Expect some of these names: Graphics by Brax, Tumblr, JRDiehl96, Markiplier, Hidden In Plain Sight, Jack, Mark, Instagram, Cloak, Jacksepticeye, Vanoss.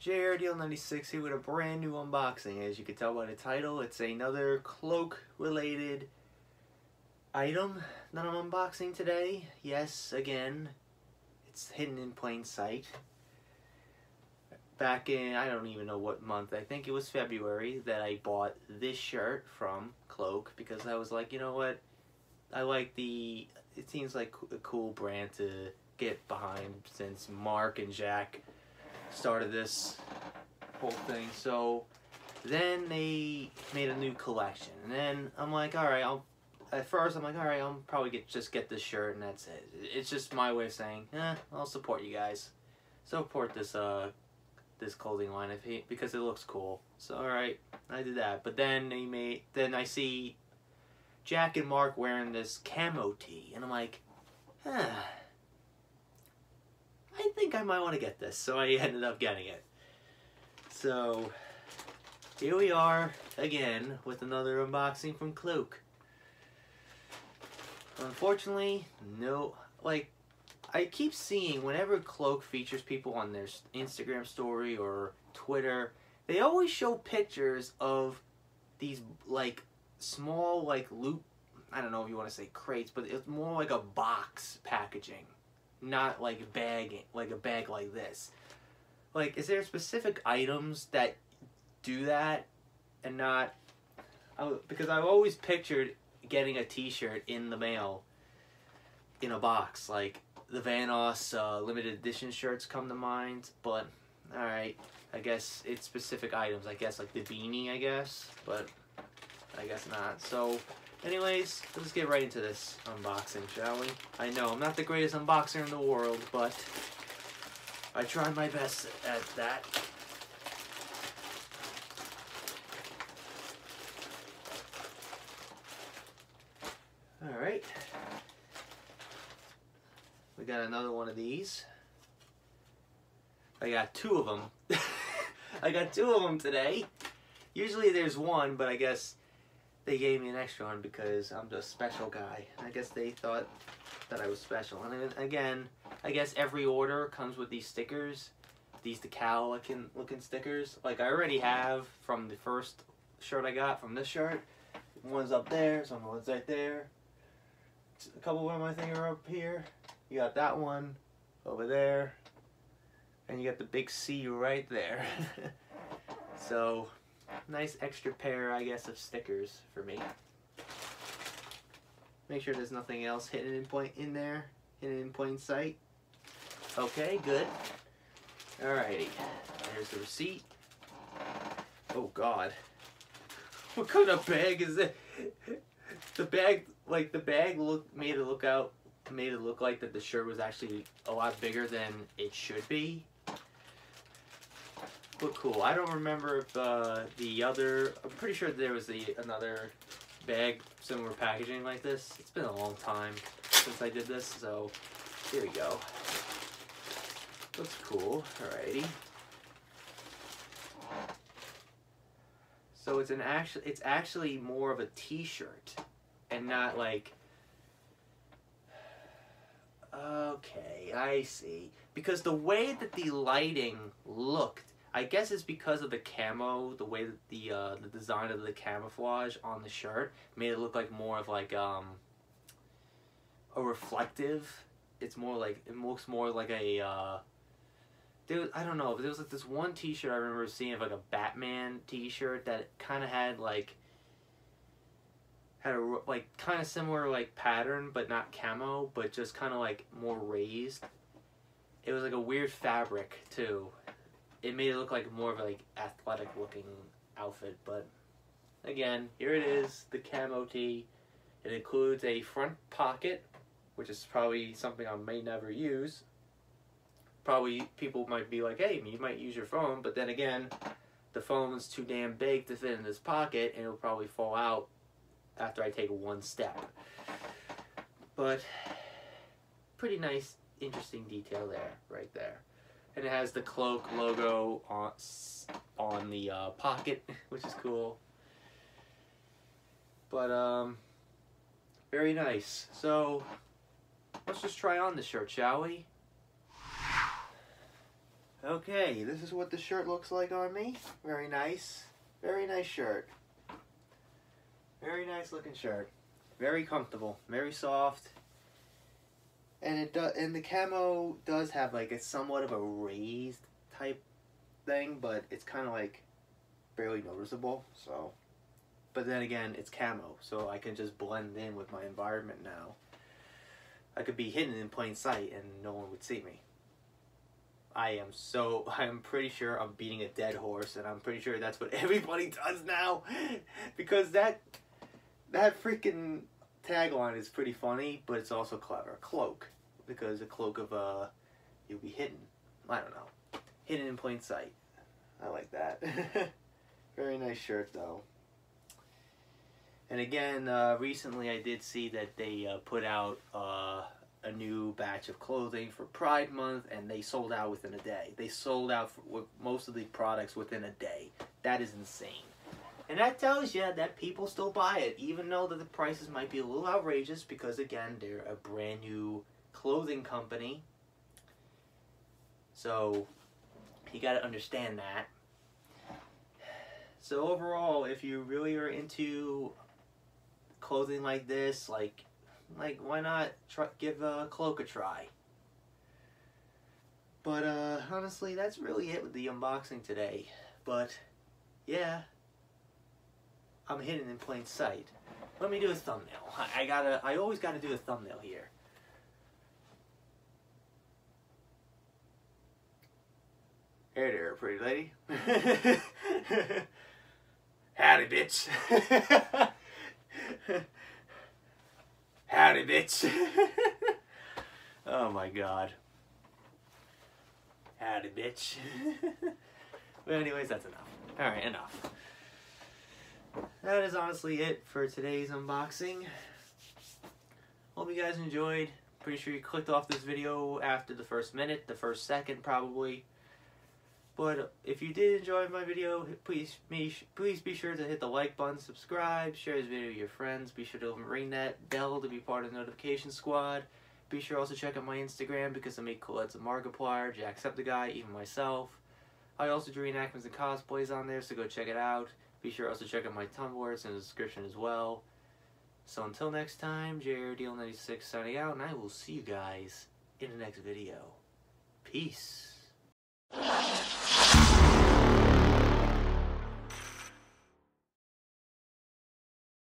JRDiehl96 here with a brand new unboxing. As you can tell by the title, it's another Cloak related item that I'm unboxing today. Yes, again, it's hidden in plain sight. Back in, I don't even know what month, I think it was February, that I bought this shirt from Cloak because I was like, you know what, I like it seems like a cool brand to get behind since Mark and Jack started this whole thing. So then they made a new collection, and then I'm like, all right, I'll probably just get this shirt and that's it. It's just my way of saying, I'll support you guys, support this this clothing line because it looks cool. So all right, I did that. But then I see Jack and Mark wearing this camo tee, and I'm like, I think I might want to get this. So I ended up getting it. So here we are again with another unboxing from Cloak. Unfortunately, I keep seeing whenever Cloak features people on their Instagram story or Twitter, they always show pictures of these like small loop, I don't know if you want to say crates, but it's more like a box packaging. Not like a bag, like a bag like this. Like, is there specific items that do that and not? Because I've always pictured getting a T-shirt in the mail in a box. Like the Vanoss limited edition shirts come to mind. But all right, I guess it's specific items. I guess like the beanie, I guess, but I guess not. So. Anyways, let's get right into this unboxing, shall we? I know, I'm not the greatest unboxer in the world, but I tried my best at that. Alright. We got another one of these. I got two of them. I got two of them today. Usually there's one, but I guess they gave me an extra one because I'm the special guy. I guess they thought that I was special. And again, I guess every order comes with these stickers, these decal looking stickers. Like I already have from the first shirt I got from this shirt. One's up there, some one's right there. A couple of them I think are up here. You got that one over there, and you got the big C right there. So. Nice extra pair, I guess, of stickers for me. Make sure there's nothing else hidden hidden in plain sight. Okay, good. Alrighty, there's the receipt. Oh God, what kind of bag is it? The bag made it look like that the shirt was actually a lot bigger than it should be. But cool. I don't remember if I'm pretty sure there was another bag, similar packaging like this. It's been a long time since I did this, so here we go. Looks cool. Alrighty. So it's actually more of a T-shirt, and not like. Okay, I see. Because the way that the lighting looked. I guess it's because of the camo, the way that the design of the camouflage on the shirt made it look like more of like a reflective. It's more like it looks more like a. I don't know, but there was like this one T-shirt I remember seeing of like a Batman T-shirt that kind of had like kind of similar like pattern, but not camo, but just kind of like more raised. It was like a weird fabric too. It made it look like more of like athletic looking outfit, but again, here it is, the camo tee. It includes a front pocket, which is probably something I may never use. Probably people might be like, hey, you might use your phone, but then again, the phone's too damn big to fit in this pocket, and it'll probably fall out after I take one step. But pretty nice, interesting detail there, right there. And it has the Cloak logo on the pocket, which is cool. But, very nice. So, let's just try on the shirt, shall we? Okay, this is what the shirt looks like on me. Very nice. Very nice shirt. Very nice looking shirt. Very comfortable. Very soft. And it does, and the camo does have like a somewhat of a raised type thing, but it's kind of like barely noticeable. So, but then again, it's camo, so I can just blend in with my environment now. I could be hidden in plain sight and no one would see me. I'm pretty sure I'm beating a dead horse, and I'm pretty sure that's what everybody does now, because that freaking tagline is pretty funny, but it's also clever. Cloak, because a cloak of you'll be hidden. I don't know, hidden in plain sight. I like that. Very nice shirt though. And again, recently I did see that they put out a new batch of clothing for Pride Month, and they sold out within a day. They sold out with most of the products within a day. That is insane. And that tells you that people still buy it, even though that the prices might be a little outrageous, because again, they're a brand new clothing company. So you got to understand that. So overall, if you really are into clothing like this, like why not give Cloak a try? But honestly, that's really it with the unboxing today. But yeah, I'm hidden in plain sight. Let me do a thumbnail. I always gotta do a thumbnail here. Hey there, pretty lady. Howdy, bitch. Howdy, bitch. Oh my god. Howdy, bitch. But anyways, that's enough. Alright, enough. That is honestly it for today's unboxing. Hope you guys enjoyed. Pretty sure you clicked off this video after the first minute, the first second probably. But if you did enjoy my video, please be sure to hit the like button, subscribe, share this video with your friends. Be sure to ring that bell to be part of the notification squad. Be sure also check out my Instagram, because I make collabs with Markiplier, Jacksepticeye, even myself. I also do reenactments and cosplays on there, so go check it out. Be sure also check out my Tumblr, it's in the description as well. So until next time, JRDiehl96 signing out, and I will see you guys in the next video. Peace.